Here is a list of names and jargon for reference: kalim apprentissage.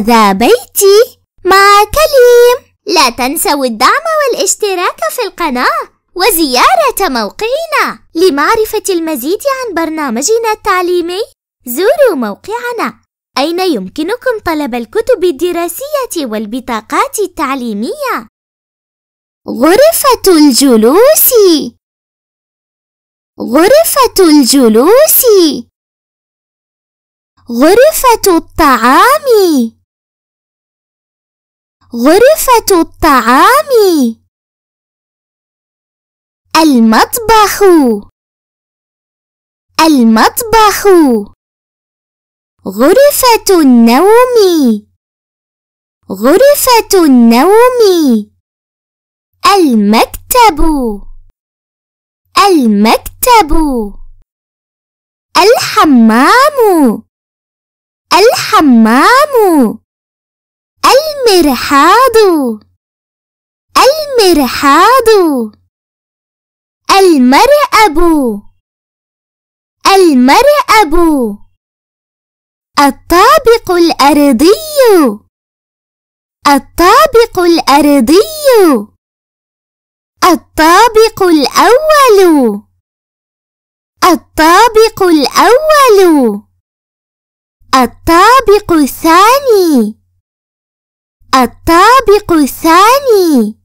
هذا بيتي مع كليم. لا تنسوا الدعم والاشتراك في القناة وزيارة موقعنا لمعرفة المزيد عن برنامجنا التعليمي. زوروا موقعنا أين يمكنكم طلب الكتب الدراسية والبطاقات التعليمية. غرفة الجلوس. غرفة الجلوس. غرفة الطعام. غرفة الطعام. المطبخ. المطبخ. غرفة النوم. غرفة النوم. المكتب. المكتب. الحمام. الحمام. المرحاض. المرحاض. المرأب. المرأب. الطابق الأرضي. الطابق الأرضي. الطابق الأول. الطابق الأول. الطابق الثاني. الطابق الثاني.